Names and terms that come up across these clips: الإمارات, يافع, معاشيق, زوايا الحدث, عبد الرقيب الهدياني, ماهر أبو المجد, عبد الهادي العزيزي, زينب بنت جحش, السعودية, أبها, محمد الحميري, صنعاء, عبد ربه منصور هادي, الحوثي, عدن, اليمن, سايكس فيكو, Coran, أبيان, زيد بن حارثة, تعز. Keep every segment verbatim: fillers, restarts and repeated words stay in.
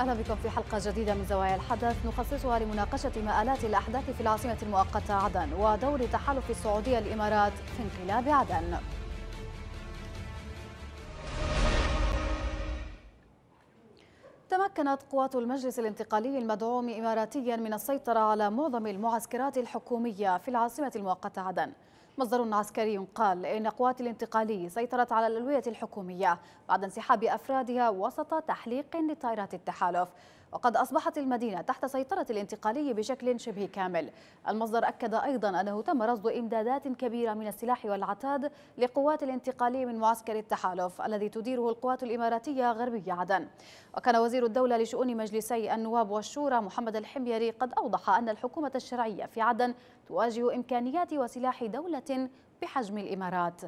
أهلا بكم في حلقة جديدة من زوايا الحدث نخصصها لمناقشة مآلات الأحداث في العاصمة المؤقتة عدن ودور تحالف السعودية الإمارات في انقلاب عدن. تمكنت قوات المجلس الانتقالي المدعوم إماراتيا من السيطرة على معظم المعسكرات الحكومية في العاصمة المؤقتة عدن. مصدر عسكري قال إن قوات الانتقالي سيطرت على الألوية الحكومية بعد انسحاب أفرادها وسط تحليق لطائرات التحالف، وقد أصبحت المدينة تحت سيطرة الانتقالي بشكل شبه كامل. المصدر أكد أيضا أنه تم رصد إمدادات كبيرة من السلاح والعتاد لقوات الانتقالي من معسكر التحالف الذي تديره القوات الإماراتية غربي عدن. وكان وزير الدولة لشؤون مجلسي النواب والشورى محمد الحميري قد أوضح أن الحكومة الشرعية في عدن تواجه إمكانيات وسلاح دولة بحجم الإمارات.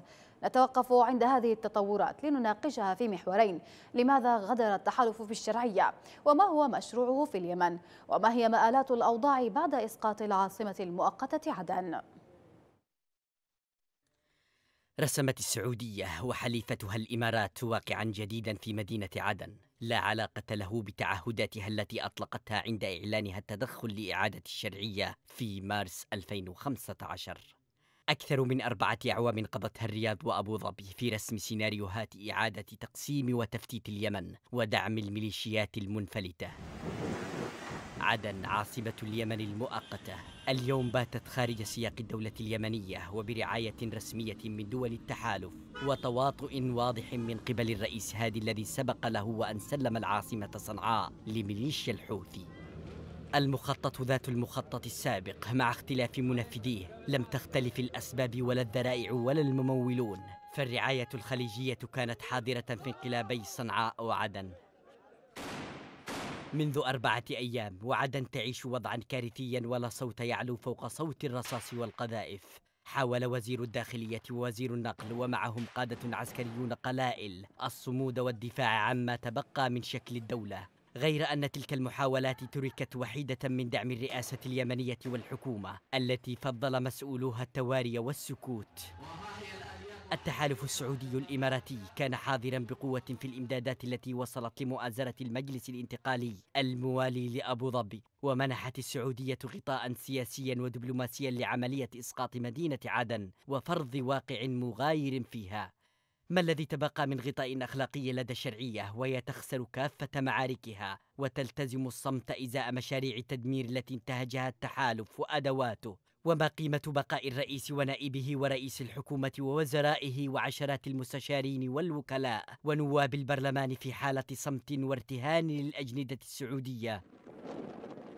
نتوقف عند هذه التطورات لنناقشها في محورين: لماذا غدر التحالف بالشرعية؟ وما هو مشروعه في اليمن؟ وما هي مآلات الأوضاع بعد إسقاط العاصمة المؤقتة عدن؟ رسمت السعودية وحليفتها الإمارات واقعا جديدا في مدينة عدن لا علاقة له بتعهداتها التي أطلقتها عند إعلانها التدخل لإعادة الشرعية في مارس ألفين وخمسة عشر. أكثر من أربعة أعوام قضتها الرياض وأبو ظبي في رسم سيناريوهات إعادة تقسيم وتفتيت اليمن ودعم الميليشيات المنفلتة. عدن عاصمة اليمن المؤقتة اليوم باتت خارج سياق الدولة اليمنية وبرعاية رسمية من دول التحالف وتواطؤ واضح من قبل الرئيس هادي الذي سبق له وأن سلم العاصمة صنعاء لميليشيا الحوثي. المخطط ذات المخطط السابق مع اختلاف منفذيه، لم تختلف الأسباب ولا الذرائع ولا الممولون، فالرعاية الخليجية كانت حاضرة في انقلابي صنعاء وعدن. منذ أربعة أيام وعدن تعيش وضعا كارثيا ولا صوت يعلو فوق صوت الرصاص والقذائف. حاول وزير الداخلية ووزير النقل ومعهم قادة عسكريون قلائل الصمود والدفاع عما تبقى من شكل الدولة، غير أن تلك المحاولات تركت وحيدة من دعم الرئاسة اليمنية والحكومة التي فضل مسؤولوها التواري والسكوت. التحالف السعودي الإماراتي كان حاضرا بقوة في الإمدادات التي وصلت لمؤازرة المجلس الانتقالي الموالي لأبو ظبي، ومنحت السعودية غطاء سياسيا ودبلوماسيا لعملية إسقاط مدينة عدن وفرض واقع مغاير فيها. ما الذي تبقى من غطاء أخلاقي لدى الشرعية وهي تخسر كافة معاركها وتلتزم الصمت إزاء مشاريع التدمير التي انتهجها التحالف وأدواته؟ وما قيمة بقاء الرئيس ونائبه ورئيس الحكومة ووزرائه وعشرات المستشارين والوكلاء ونواب البرلمان في حالة صمت وارتهان للأجندة السعودية؟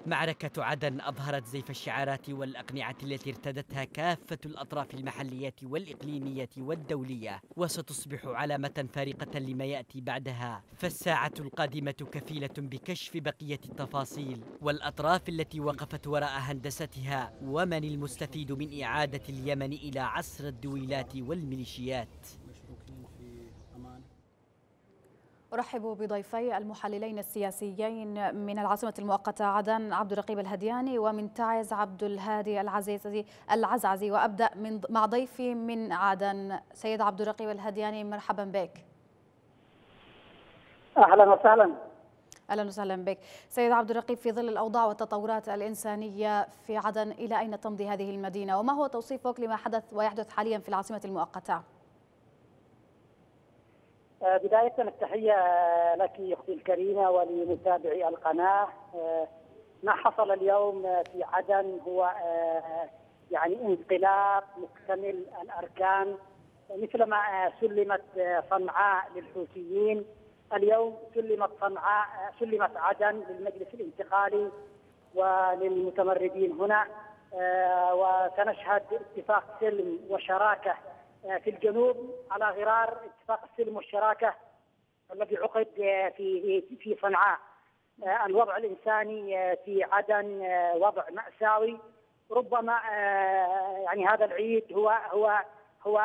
معركة عدن أظهرت زيف الشعارات والأقنعة التي ارتدتها كافة الأطراف المحلية والإقليمية والدولية، وستصبح علامة فارقة لما يأتي بعدها، فالساعة القادمة كفيلة بكشف بقية التفاصيل والأطراف التي وقفت وراء هندستها، ومن المستفيد من إعادة اليمن إلى عصر الدويلات والميليشيات. أرحب بضيفي المحللين السياسيين من العاصمة المؤقتة عدن عبد الرقيب الهدياني ومن تعز عبد الهادي العزيزي العزعزي، وأبدأ من مع ضيفي من عدن سيد عبد الرقيب الهدياني. مرحبا بك. أهلا وسهلا. أهلا وسهلا بك سيد عبد الرقيب. في ظل الأوضاع والتطورات الإنسانية في عدن، إلى أين تمضي هذه المدينة وما هو توصيفك لما حدث ويحدث حاليا في العاصمة المؤقتة؟ بداية التحية لك أختي الكريمة ولمتابعي القناة. ما حصل اليوم في عدن هو يعني انقلاب مكتمل الأركان. مثلما سلمت صنعاء للحوثيين، اليوم سلمت صنعاء سلمت عدن للمجلس الانتقالي وللمتمردين هنا، وسنشهد اتفاق سلم وشراكة في الجنوب على غرار اتفاق السلم والشراكه الذي عقد في في صنعاء. الوضع الانساني في عدن وضع مأساوي. ربما يعني هذا العيد هو هو هو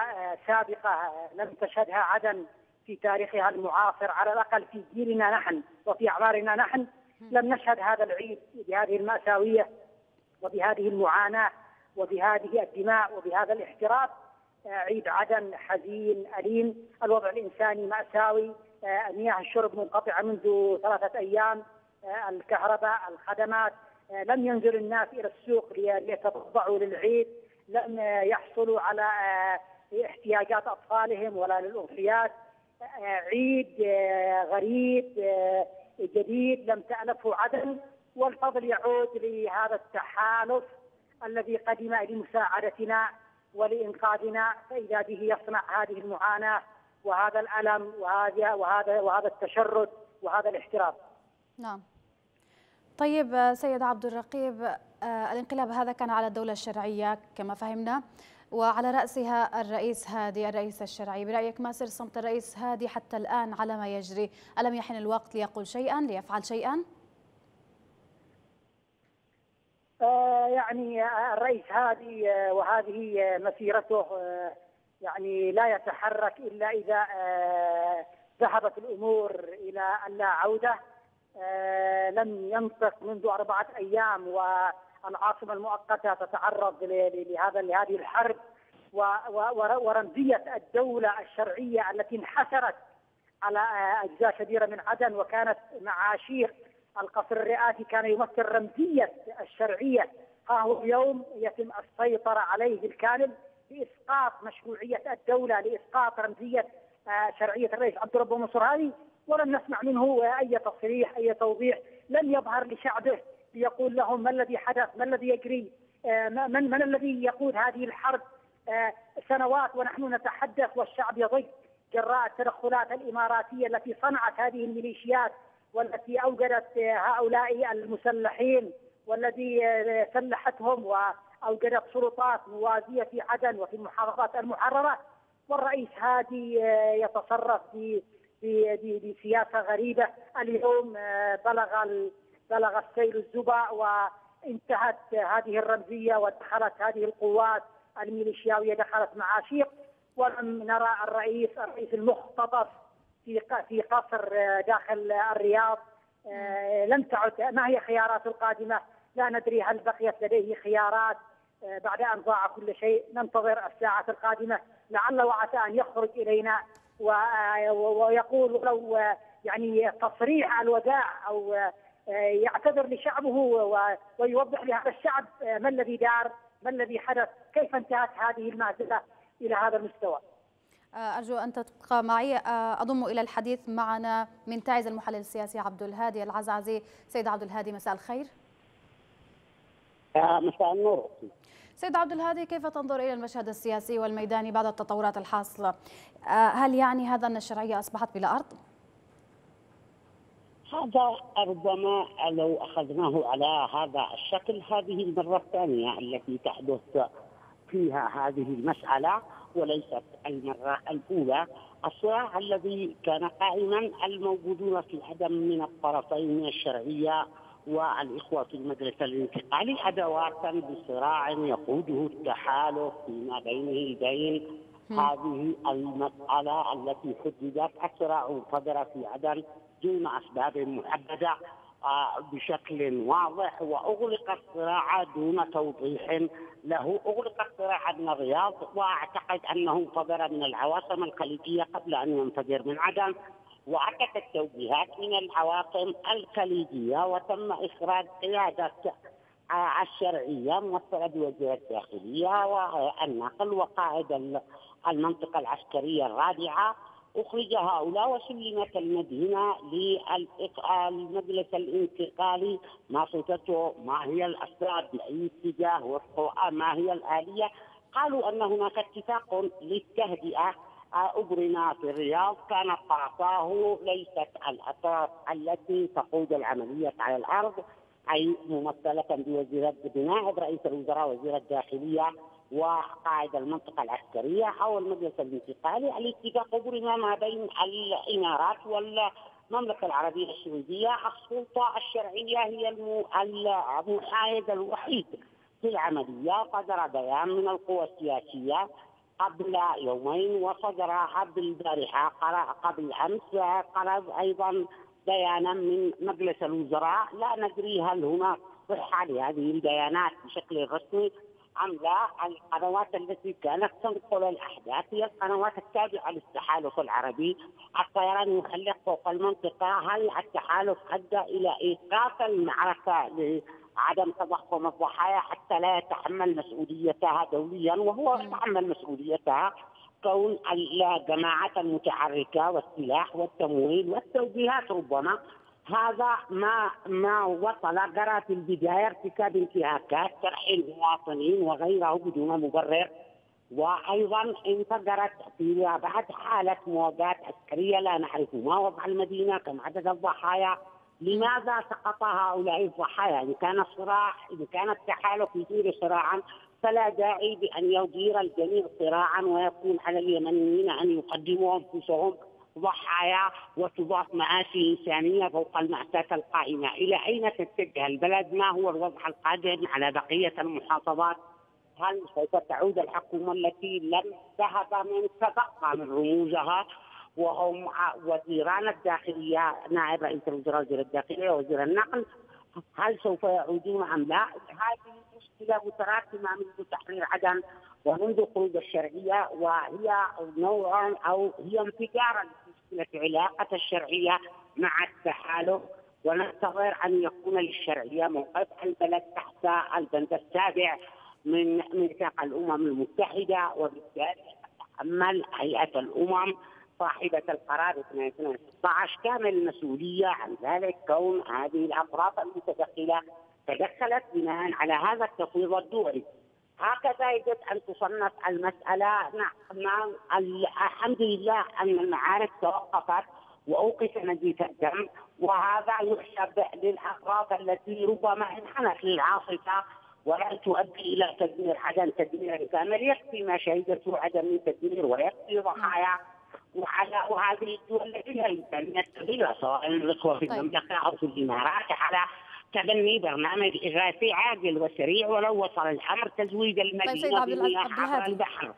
سابقه لم تشهدها عدن في تاريخها المعاصر، على الاقل في جيلنا نحن وفي اعمارنا نحن لم نشهد هذا العيد بهذه المأساويه وبهذه المعاناه وبهذه الدماء وبهذا الاحتراق. عيد عدن حزين أليم، الوضع الإنساني مأساوي، مياه الشرب منقطعة منذ ثلاثة أيام، الكهرباء، الخدمات، لم ينزل الناس إلى السوق ليتبضعوا للعيد، لم يحصلوا على احتياجات أطفالهم ولا للأمسيات. عيد غريب جديد لم تألفه عدن، والفضل يعود لهذا التحالف الذي قدم لمساعدتنا ولإنقاذنا، فإذا به يصنع هذه المعاناة وهذا الألم وهذا وهذا وهذا التشرد وهذا الاحترام. نعم. طيب سيد عبد الرقيب، الانقلاب هذا كان على الدولة الشرعية كما فهمنا، وعلى رأسها الرئيس هادي، الرئيس الشرعي. برأيك ما سر صمت الرئيس هادي حتى الآن على ما يجري؟ ألم يحن الوقت ليقول شيئا، ليفعل شيئا؟ يعني الرئيس هادي وهذه مسيرته يعني لا يتحرك إلا إذا ذهبت الأمور إلى اللا عودة. لم ينطق منذ أربعة أيام، والعاصمة المؤقتة تتعرض لهذا لهذه الحرب، ورمزية الدولة الشرعية التي انحسرت على أجزاء كبيرة من عدن، وكانت معاشير القصر الرئاسي كان يمثل رمزية الشرعية، ها هو اليوم يتم السيطرة عليه بالكامل لإسقاط مشروعية الدولة، لإسقاط رمزية شرعية الرئيس عبد ربه منصور هادي. ولم نسمع منه أي تصريح، أي توضيح، لم يظهر لشعبه ليقول لهم ما الذي حدث، ما الذي يجري، من من الذي يقود هذه الحرب. سنوات ونحن نتحدث والشعب يضيق جراء التدخلات الإماراتية التي صنعت هذه الميليشيات، والتي أوجدت هؤلاء المسلحين، والذي سلحتهم وأوجدت سلطات موازية في عدن وفي المحافظات المحررة. والرئيس هادي يتصرف بسياسة غريبة. اليوم بلغ بلغ السيل الزبع، وانتهت هذه الرمزية ودخلت هذه القوات الميليشياوية، دخلت معاشيق، ولم نرى الرئيس الرئيس المختطف في في قصر داخل الرياض. لم تعد، ما هي خياراته القادمة؟ لا ندري هل بقيت لديه خيارات بعد أن ضاع كل شيء. ننتظر الساعة القادمة لعل وعسى أن يخرج إلينا ويقول لو يعني تصريح الوداع، أو يعتذر لشعبه ويوضح لهذا الشعب ما الذي دار، ما الذي حدث، كيف انتهت هذه المعزلة إلى هذا المستوى. أرجو أن تبقى معي. أضم إلى الحديث معنا من تعز المحلل السياسي عبد الهادي العزيزي. سيد عبد الهادي مساء الخير. مساء النور. سيد عبد الهادي، كيف تنظر إلى المشهد السياسي والميداني بعد التطورات الحاصلة؟ هل يعني هذا أن الشرعية أصبحت بلا أرض؟ هذا ربما لو أخذناه على هذا الشكل، هذه المرة الثانية التي تحدث فيها هذه المسألة وليست المرة الأولى. الصراع الذي كان قائما الموجودون في عدن من الطرفين، من الشرعية والإخوة في المجلس الانتقالي، أدوات بصراع يقوده التحالف فيما بينه بين هذه المسألة التي حددت. الصراع صدر في عدن دون أسباب محددة بشكل واضح، وأغلق الصراع دون توضيح له، أغلق الصراع عن الرياض، وأعتقد أنه صدر من العواصم الخليجية قبل أن ينفجر من عدن، وعدت التوجيهات من العواصم الخليجية، وتم إخراج قيادة الشرعية ممثلة بوزير الداخلية والنقل وقائد المنطقة العسكرية الرابعة. أخرج هؤلاء وسلمت المدينة للمجلس الانتقالي. ما صوتته، ما هي الأسباب، بأي اتجاه، وفق ما هي الآلية. قالوا أن هناك اتفاق للتهدئة أبرنا في الرياض، كانت أعطاه ليست الأطراف التي تقود العملية على الأرض، أي ممثلة بوزير بنائب رئيس الوزراء، وزير الداخلية، وقائد المنطقة العسكرية أو المجلس الانتقالي. الاتفاق أبرم ما بين الإمارات والمملكة العربية السعودية. السلطة الشرعية هي المحايد الوحيد في العملية. صدر بيان من القوى السياسية قبل يومين، وصدر قبل البارحة قبل أمس قرر أيضا بيانا من مجلس الوزراء. لا ندري هل هناك صحة لهذه البيانات بشكل رسمي عملاء القنوات التي كانت تنقل الأحداث هي القنوات التابعة للتحالف العربي. الطيران المخلق فوق المنطقة، هذا التحالف أدى إلى إيقاف المعركة لعدم تضخم الضحايا حتى لا يتحمل مسؤوليتها دوليا، وهو يتحمل مسؤوليتها كون الجماعات المتحركة والسلاح والتمويل والتوجيهات. ربما هذا ما ما وصل جرى في البداية ارتكاب انتهاكات، ترحيل مواطنين وغيره بدون مبرر، وأيضا انفجرت فيما بعد حالة مواجهات عسكرية لا نعرف ما وضع المدينة، كم عدد الضحايا، لماذا سقط هؤلاء الضحايا. إن كان الصراع إن كان التحالف يثير صراعا فلا داعي بأن يدير الجميع صراعا ويكون على اليمنيين أن يقدموا أنفسهم ضحايا وتضاف معاشي إنسانية فوق المأساة القائمة. إلى أين تتجه البلد؟ ما هو الوضع القادم على بقية المحافظات؟ هل سوف تعود الحكومة التي لم ذهب من تبقى من رموزها وهم وزيران الداخلية، نائب رئيس الوزراء وزير الداخلية وزير النقل، هل سوف يعودون أم لا؟ هذه مشكلة متراكمة منذ تحرير عدن ومنذ خروج الشرعية، وهي نوعا أو هي انفجارا لمشكلة علاقة الشرعية مع التحالف، وننتظر أن يكون للشرعية موقف البلد تحت البند السابع من ميثاق الأمم المتحدة، وبالتالي تتحمل هيئة الأمم صاحبة القرار اثنين اثنين ستة عشر كامل المسؤولية عن ذلك، كون هذه الأطراف المتدخلة تدخلت بناء على هذا التفويض الدولي. هكذا يجب أن تصنف المسألة. نعم، الحمد لله أن المعارك توقفت وأوقف نزيف الدم، وهذا يحسب للأطراف التي ربما انحنت للعاصفة ولن تؤدي إلى تدمير عدن تدميرا كاملا. يكفي ما شهدته عدن من تدمير ويكفي ضحايا، وعلى وهذه الدول التي لها إمكانية كبيرة سواء الإخوة في المملكة أو في الإمارات على تبني برنامج إغاثي عاجل وسريع ولو وصل الأمر تزويد المدينة بالمياه عبر البحر.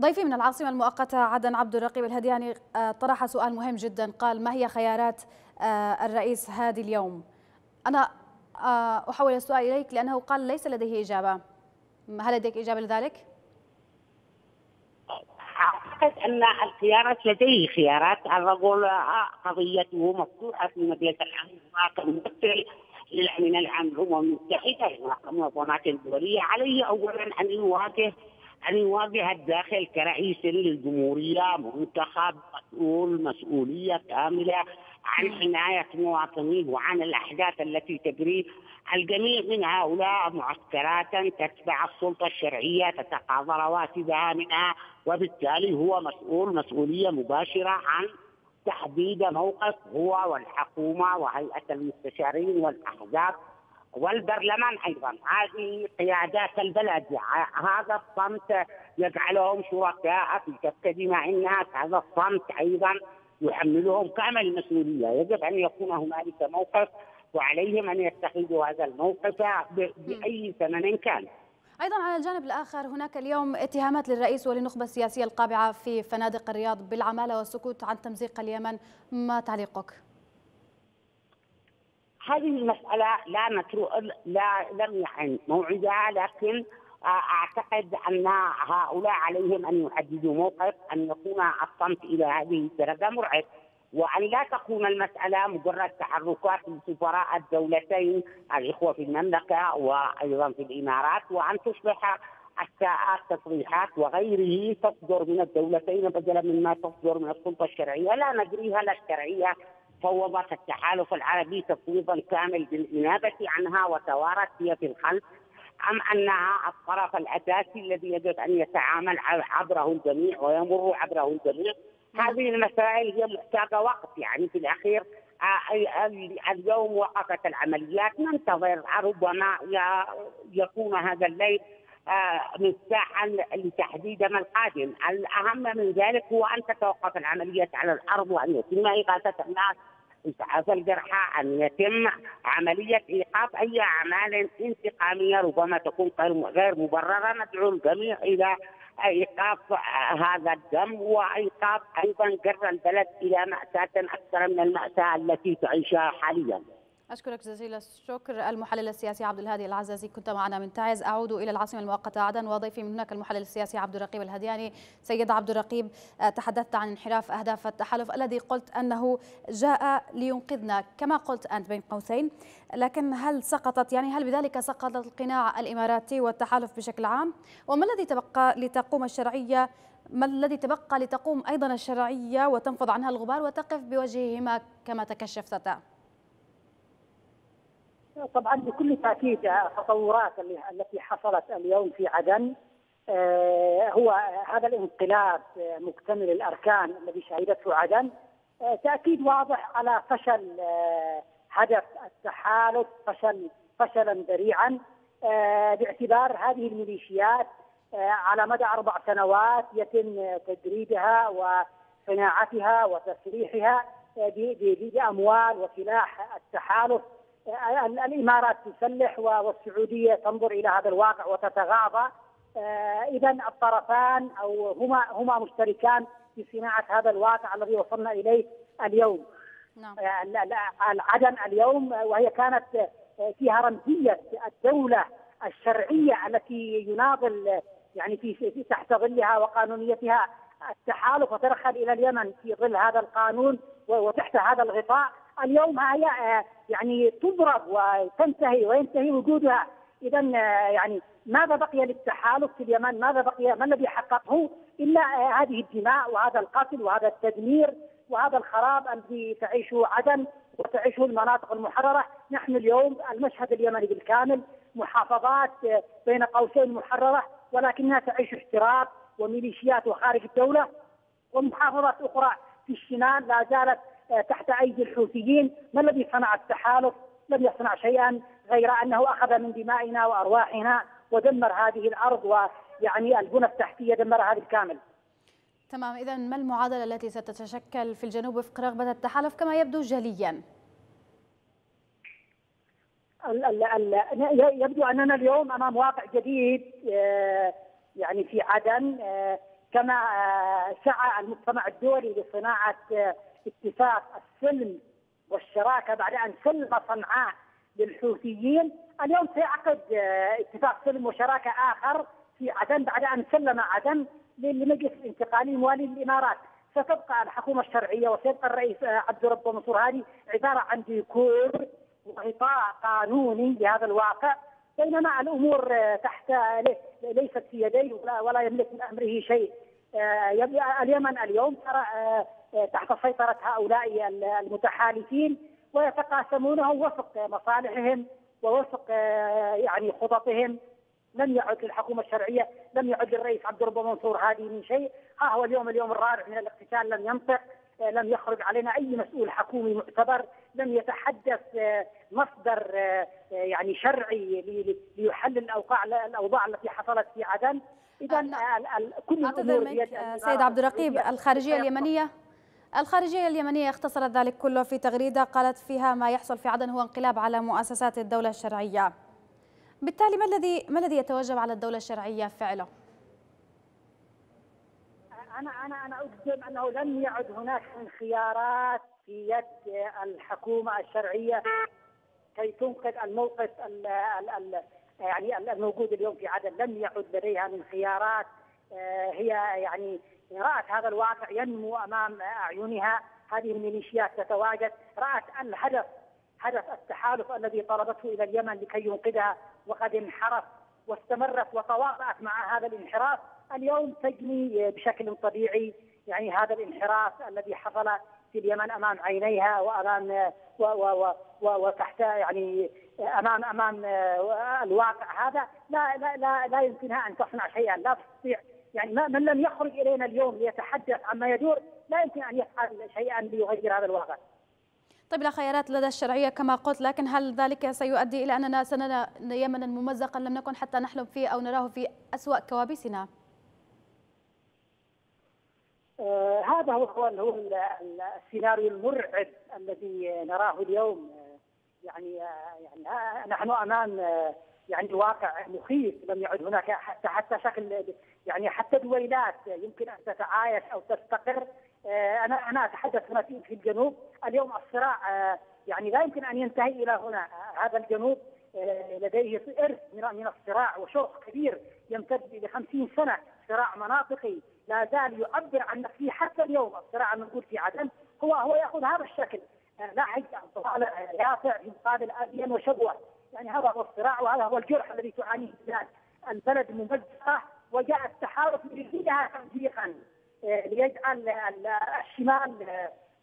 ضيفي من العاصمة المؤقتة عدن عبد الرقيب الهدياني طرح سؤال مهم جدا، قال ما هي خيارات الرئيس هادي اليوم؟ أنا أحول السؤال إليك لأنه قال ليس لديه إجابة، هل لديك إجابة لذلك؟ أعتقد أن الخيارات لديه خيارات. الرجل قضيته مفتوحة في مجلس العمل كممثل للأمين العام للأمم المتحدة والمنظمات الدولية. عليه أولا أن يواجه أن يواجه الداخل كرئيس للجمهورية منتخب مسؤول مسؤولية كاملة عن حماية مواطنيه وعن الأحداث التي تجري. الجميع من هؤلاء معسكرات تتبع السلطة الشرعية، تتقاضى رواتبها منها، وبالتالي هو مسؤول مسؤولية مباشرة عن تحديد موقف هو والحكومة وهيئة المستشارين والأحزاب والبرلمان. أيضا هذه قيادات البلد، هذا الصمت يجعلهم شركاء في تفكير مع الناس، هذا الصمت أيضا يحملهم كامل المسؤولية. يجب أن يكون هنالك موقف وعليهم أن يتخذوا هذا الموقف بأي ثمن كان. أيضا على الجانب الآخر هناك اليوم اتهامات للرئيس وللنخبة السياسية القابعة في فنادق الرياض بالعمالة والسكوت عن تمزيق اليمن، ما تعليقك؟ هذه المسألة لا نترو لا لم يعن موعدها، لكن أعتقد أن هؤلاء عليهم أن يحددوا موقف، أن يكون الصمت إلى هذه الدرجة مرعب، وأن لا تكون المسألة مجرد تحركات لسفراء الدولتين الإخوة في المملكة وأيضا في الإمارات، وأن تصبح التصريحات وغيره تصدر من الدولتين بدلا مما تصدر من السلطة الشرعية. لا ندريها، لا الشرعية فوضت التحالف العربي تفويضا كامل بالإنابة عنها وتوارت هي في الخلف، أم أنها الطرف الأساسي الذي يجب أن يتعامل عبره الجميع ويمر عبره الجميع. هذه المسائل هي محتاجة وقت، يعني في الأخير اليوم وقفت العمليات، ننتظر ربما يكون هذا الليل مفتاحا لتحديد ما القادم. الأهم من ذلك هو أن تتوقف العمليات على الأرض وأن يتم إغاثة الناس، إسعاف الجرحى، أن يتم عملية إيقاف أي أعمال انتقامية ربما تكون غير مبررة. ندعو الجميع إلى إيقاف هذا الدم وإيقاف أيضا جر البلد إلى مأساة أكثر من المأساة التي تعيشها حاليا. أشكرك جزيل الشكر المحلل السياسي عبد الهادي العزيزي، كنت معنا من تعز. أعود إلى العاصمة المؤقتة عدن وضيفي من هناك المحلل السياسي عبد الرقيب الهدياني. سيد عبد الرقيب، تحدثت عن انحراف أهداف التحالف الذي قلت أنه جاء لينقذنا كما قلت أنت بين قوسين، لكن هل سقطت يعني هل بذلك سقط القناع الإماراتي والتحالف بشكل عام؟ وما الذي تبقى لتقوم الشرعية ما الذي تبقى لتقوم أيضا الشرعية وتنفض عنها الغبار وتقف بوجههما كما تكشفتا؟ طبعا بكل تأكيد التطورات التي حصلت اليوم في عدن هو هذا الانقلاب مكتمل الأركان الذي شهدته عدن تأكيد واضح على فشل هدف التحالف، فشل فشلا ذريعا باعتبار هذه الميليشيات على مدى أربع سنوات يتم تدريبها وصناعتها وتسليحها بأموال وسلاح التحالف. الإمارات تسلح والسعودية تنظر إلى هذا الواقع وتتغاضى. إذا الطرفان أو هما هما مشتركان في صناعة هذا الواقع الذي وصلنا إليه اليوم. نعم. عدن اليوم وهي كانت فيها رمزية الدولة الشرعية التي يناضل يعني في تحت ظلها وقانونيتها التحالف وترحل إلى اليمن في ظل هذا القانون وتحت هذا الغطاء. اليوم هي يعني تضرب وتنتهي وينتهي وجودها. إذا يعني ماذا بقي للتحالف في اليمن؟ ماذا بقي؟ ما الذي حققه إلا هذه الدماء وهذا القتل وهذا التدمير وهذا الخراب الذي تعيشه عدن وتعيشه المناطق المحررة. نحن اليوم المشهد اليمني بالكامل محافظات بين قوسين محررة ولكنها تعيش احتراب وميليشيات وخارج الدولة، ومحافظات أخرى في الشمال لا زالت تحت أيدي الحوثيين. ما الذي صنع التحالف؟ لم يصنع شيئا غير أنه أخذ من دمائنا وأرواحنا ودمر هذه الأرض ويعني البنى التحتية دمرها بالكامل. تمام، إذا ما المعادلة التي ستتشكل في الجنوب وفق رغبة التحالف كما يبدو جليا؟ يبدو أننا اليوم أمام واقع جديد يعني في عدن، كما سعى المجتمع الدولي لصناعة اتفاق السلم والشراكة بعد أن سلم صنعاء للحوثيين. اليوم سيعقد اتفاق سلم وشراكة آخر في عدن بعد أن سلم عدن للمجلس الانتقالي الموالي للإمارات. ستبقى الحكومة الشرعية وسيبقى الرئيس عبد ربه منصور هادي عبارة عن ديكور وغطاء قانوني لهذا الواقع، بينما الأمور تحت ليست في يديه ولا يملك من أمره شيء. اليمن اليوم ترى تحت سيطرة هؤلاء المتحالفين ويتقاسمونهم وفق مصالحهم ووفق يعني خططهم. لم يعد للحكومة الشرعية، لم يعد للرئيس عبد ربه منصور هادي من شيء. ها هو اليوم اليوم الرابع من الاقتتال، لم ينطق، لم يخرج علينا أي مسؤول حكومي معتبر، لم يتحدث مصدر يعني شرعي ليحلل الأوضاع الأوضاع التي حصلت في عدن. إذا كل الأمور بيد سيد عبد الرقيب. الخارجية اليمنية الخارجية اليمنية اختصرت ذلك كله في تغريدة قالت فيها ما يحصل في عدن هو انقلاب على مؤسسات الدولة الشرعية. بالتالي ما الذي ما الذي يتوجب على الدولة الشرعية فعله؟ أنا أنا أنا أجزم أنه لم يعد هناك من خيارات في يد الحكومة الشرعية كي تنقذ الموقف ال ال ال يعني الموجود اليوم في عدن. لم يعد لديها من خيارات. هي يعني رأت هذا الواقع ينمو أمام أعينها. هذه الميليشيات تتواجد، رأت الهدف هدف التحالف الذي طلبته إلى اليمن لكي ينقذها وقد انحرف واستمرت وتواطأت مع هذا الانحراف. اليوم تجني بشكل طبيعي يعني هذا الانحراف الذي حصل في اليمن أمام عينيها وأمام و و و وتحت يعني أمام أمام الواقع هذا. لا لا لا, لا يمكنها أن تصنع شيئا، لا تستطيع. يعني من لم يخرج إلينا اليوم ليتحدث عما يدور لا يمكن أن يفعل شيئا ليغير هذا الواقع. طيب، لا خيارات لدى الشرعية كما قلت، لكن هل ذلك سيؤدي إلى أننا سنرى يمنا ممزقا لم نكن حتى نحلم فيه أو نراه في أسوأ كوابيسنا؟ آه هذا هو هو السيناريو المرعب الذي نراه اليوم. يعني يعني نحن أمام يعني واقع مخيف. لم يعد هناك حتى حتى شكل يعني حتى دويلات يمكن أن تتعايش أو تستقر. أنا أنا أتحدث هنا في الجنوب. اليوم الصراع يعني لا يمكن أن ينتهي إلى هنا. هذا الجنوب لديه إرث من الصراع وشوق كبير يمتد إلى خمسين سنة، صراع مناطقي لا زال يعبر عن نفسه حتى اليوم. الصراع الموجود في عدن هو هو يأخذ هذا الشكل، ناحية طالع يافع يقابل أبيان وشبوة، يعني هذا هو الصراع وهذا هو الجرح الذي تعانيه البلاد. البلد ممزقة وجاء التحالف ليزيدها تمزيقا، ليجعل الشمال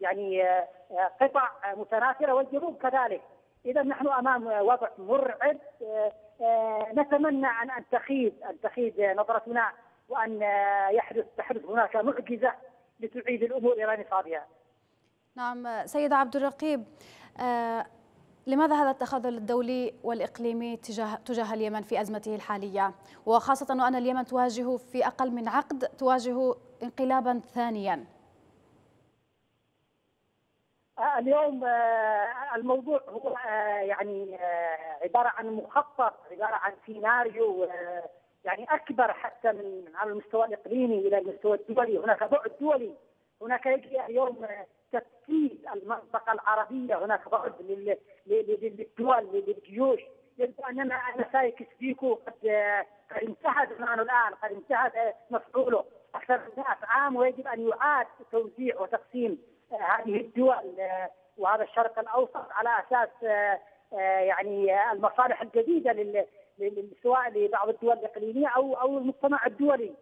يعني قطع متناثرة والجنوب كذلك. إذا نحن أمام وضع مرعب، نتمنى أن أن تخيب أن تخيب نظرتنا وأن يحدث تحدث هناك معجزة لتعيد الأمور إلى نصابها. نعم سيد عبد الرقيب، آه لماذا هذا التخاذل الدولي والإقليمي تجاه تجاه اليمن في أزمته الحالية، وخاصة وأن اليمن تواجه في أقل من عقد تواجه انقلابا ثانيا؟ اليوم الموضوع هو يعني عبارة عن مخطط، عبارة عن سيناريو يعني أكبر حتى من على المستوى الإقليمي إلى المستوى الدولي. هناك بعد دولي، هناك يجري اليوم تفكيك المنطقة العربية، هناك بعد للدول للجيوش. يبدو أننا أن سايكس فيكو قد انتهت معنا الآن، قد انتهت مفعوله. أكثر من مئة عام ويجب أن يعاد توزيع وتقسيم هذه الدول وهذا الشرق الأوسط على أساس يعني المصالح الجديدة لل سواء لبعض الدول الإقليمية أو أو المجتمع الدولي.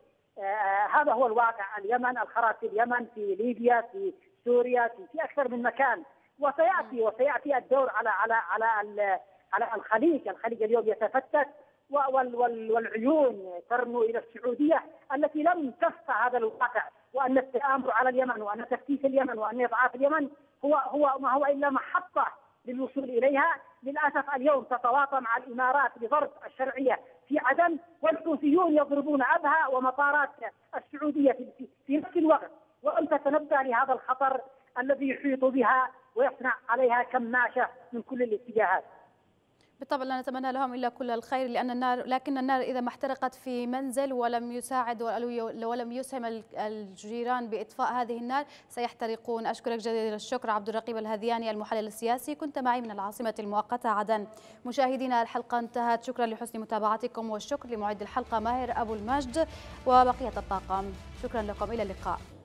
هذا هو الواقع. اليمن الخراب في اليمن، في ليبيا، في سوريا، في, في أكثر من مكان، وسيأتي وسيأتي الدور على على على على الخليج. الخليج اليوم يتفتت والعيون ترنو إلى السعودية التي لم تفتح هذا الواقع، وأن التآمر على اليمن وأن تفتيت اليمن وأن إضعاف اليمن هو هو ما هو إلا محطة للوصول إليها. للأسف اليوم تتواطى مع الإمارات لضرب الشرعية في عدن، والحوثيون يضربون أبها ومطارات السعودية في نفس الوقت، وأنت تتنبأ لهذا الخطر الذي يحيط بها ويصنع عليها كماشة من كل الاتجاهات. بالطبع لا نتمنى لهم إلا كل الخير، لأن النار لكن النار إذا ما احترقت في منزل ولم يساعد ولم يسهم الجيران بإطفاء هذه النار سيحترقون. أشكرك جزيل الشكر عبد الرقيب الهدياني المحلل السياسي، كنت معي من العاصمة المؤقتة عدن. مشاهدينا الحلقة انتهت، شكرا لحسن متابعتكم والشكر لمعد الحلقة ماهر أبو المجد وبقية الطاقم. شكرا لكم، إلى اللقاء.